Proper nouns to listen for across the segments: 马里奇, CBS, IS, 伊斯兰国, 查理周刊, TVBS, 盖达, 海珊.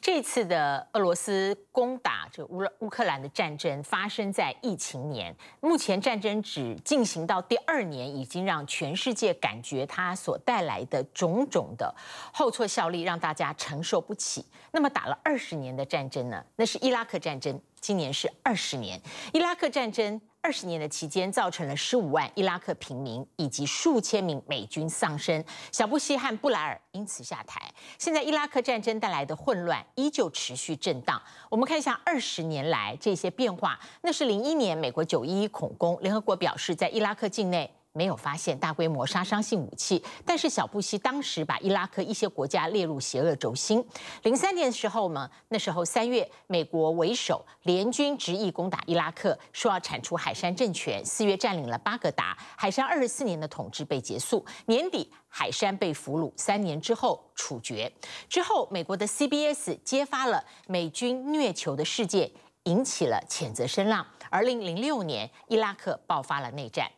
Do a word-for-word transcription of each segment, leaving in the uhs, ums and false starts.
这次的俄罗斯攻打这乌乌克兰的战争发生在疫情年，目前战争只进行到第二年，已经让全世界感觉它所带来的种种的后错效力让大家承受不起。那么打了二十年的战争呢？那是伊拉克战争，今年是二十年。伊拉克战争。 二十年的期间，造成了十五万伊拉克平民以及数千名美军丧生。小布希和布莱尔因此下台。现在伊拉克战争带来的混乱依旧持续震荡。我们看一下二十年来这些变化。那是零一年美国九一一恐攻，联合国表示在伊拉克境内没有发现大规模杀伤性武器，但是小布希当时把伊拉克一些国家列入邪恶轴心。零三年的时候呢，那时候三月，美国为首联军执意攻打伊拉克，说要铲除海珊政权。四月占领了巴格达，海珊二十四年的统治被结束。年底，海珊被俘虏，三年之后处决。之后，美国的 C B S 揭发了美军虐囚的事件，引起了谴责声浪。二零零六年，伊拉克爆发了内战。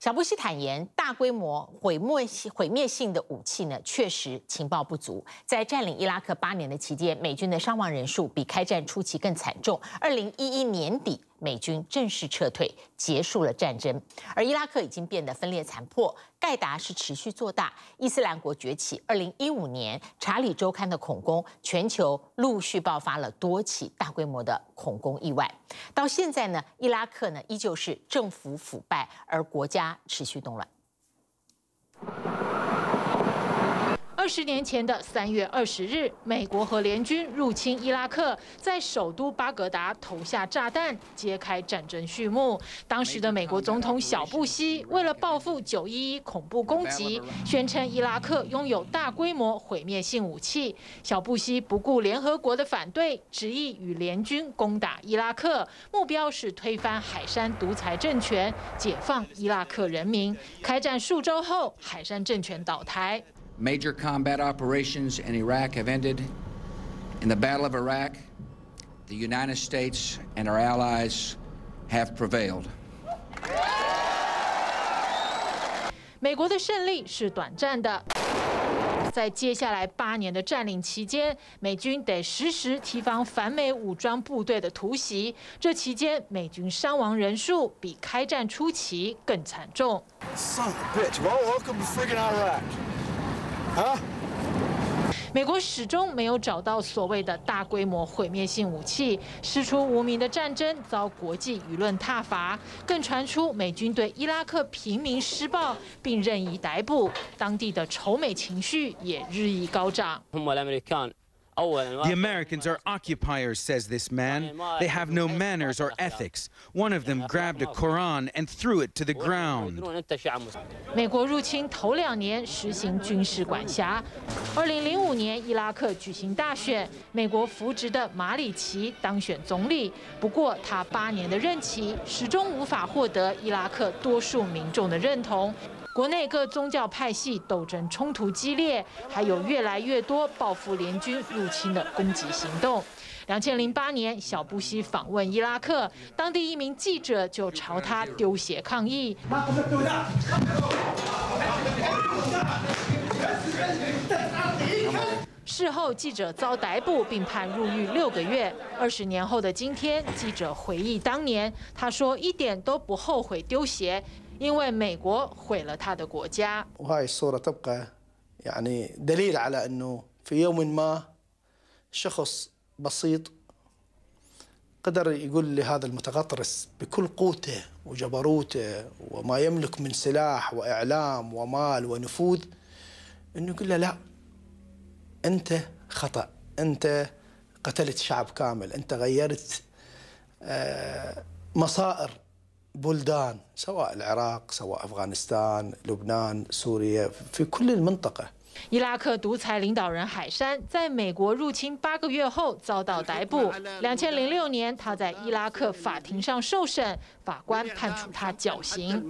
小布希坦言，大规模毁灭毁灭性的武器呢，确实情报不足。在占领伊拉克八年的期间，美军的伤亡人数比开战初期更惨重。二零一一年底，美军正式撤退，结束了战争。而伊拉克已经变得分裂残破，盖达是持续做大，伊斯兰国崛起。二零一五年，《查理周刊》的恐攻，全球陆续爆发了多起大规模的恐攻意外。到现在呢，伊拉克呢依旧是政府腐败，而国家。 持续动乱。二十年前的三月二十日，美国和联军入侵伊拉克，在首都巴格达投下炸弹，揭开战争序幕。当时的美国总统小布希为了报复九一一恐怖攻击，宣称伊拉克拥有大规模毁灭性武器。小布希不顾联合国的反对，执意与联军攻打伊拉克，目标是推翻海珊独裁政权，解放伊拉克人民。开战数周后，海珊政权倒台。 Major combat operations in Iraq have ended. In the Battle of Iraq, the United States and our allies have prevailed. 美国的胜利是短暂的。 在接下来八年的占领期间，美军得时时提防反美武装部队的突袭。这期间，美军伤亡人数比开战初期更惨重。Son of a bitch! Well, welcome to friggin' Iraq, huh? 美国始终没有找到所谓的大规模毁灭性武器，师出无名的战争遭国际舆论挞伐，更传出美军对伊拉克平民施暴，并任意逮捕，当地的仇美情绪也日益高涨。 The Americans are occupiers, says this man. They have no manners or ethics. One of them grabbed a Quran and threw it to the ground. 美国入侵头两年实行军事管辖。二零零五年，伊拉克举行大选，美国扶植的马里奇当选总理。不过，他八年的任期始终无法获得伊拉克多数民众的认同。 国内各宗教派系斗争冲突激烈，还有越来越多报复联军入侵的攻击行动。两千零八年，小布希访问伊拉克，当地一名记者就朝他丢鞋抗议。 事后，记者遭逮捕并判入狱六个月。二十年后的今天，记者回忆当年，他说一点都不后悔丢鞋，因为美国毁了他的国家。وهاي الصورة تبقى يعني دليل على إنه في يوم ما شخص بسيط قدر يقول لهذا المتغطرس بكل قوته وجبروته وما يملك من سلاح وإعلام ومال ونفوذ إنه يقول له لا. أنت خطأ، أنت قتلت شعب كامل، أنت غيرت مصائر بلدان سواء العراق، سواء أفغانستان، لبنان، سوريا، في كل المنطقة. 伊拉克独裁领导人海珊在美国入侵八个月后遭到逮捕。两千零六年，他在伊拉克法庭上受审，法官判处他绞刑。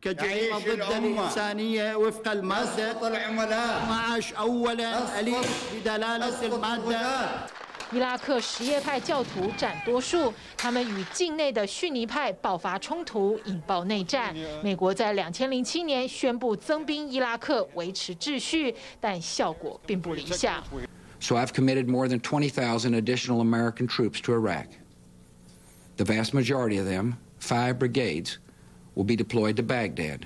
كجريمة ضد الإنسانية وفق المادة معاش أولا أليف بدلالة المادة 伊拉克什叶派教徒占多数，他们与境内的逊尼派爆发冲突，引爆内战。美国在二零零七年宣布增兵伊拉克维持秩序，但效果并不理想。So I've committed more than twenty thousand additional American troops to Iraq. The vast majority of them, five brigades, will be deployed to Baghdad.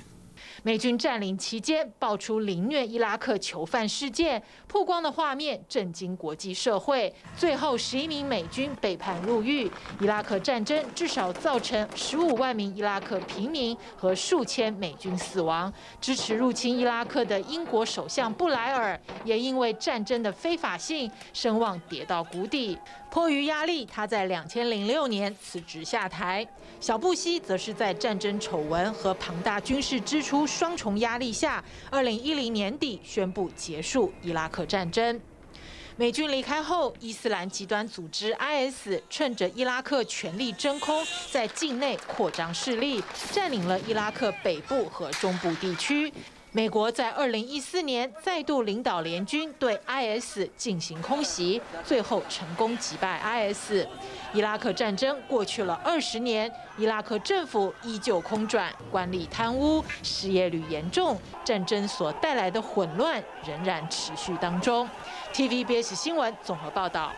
美军占领期间爆出凌虐伊拉克囚犯事件，曝光的画面震惊国际社会。最后，十一名美军被判入狱。伊拉克战争至少造成十五万名伊拉克平民和数千美军死亡。支持入侵伊拉克的英国首相布莱尔也因为战争的非法性，声望跌到谷底。迫于压力，他在两千零六年辞职下台。小布希则是在战争丑闻和庞大军事支出 双重压力下，二零一零年底宣布结束伊拉克战争。美军离开后，伊斯兰极端组织 I S 趁着伊拉克权力真空，在境内扩张势力，占领了伊拉克北部和中部地区。美国在二零一四年再度领导联军对 I S 进行空袭，最后成功击败 I S。伊拉克战争过去了二十年，伊拉克政府依旧空转，官吏贪污，失业率严重，战争所带来的混乱仍然持续当中。T V B S 新闻综合报道。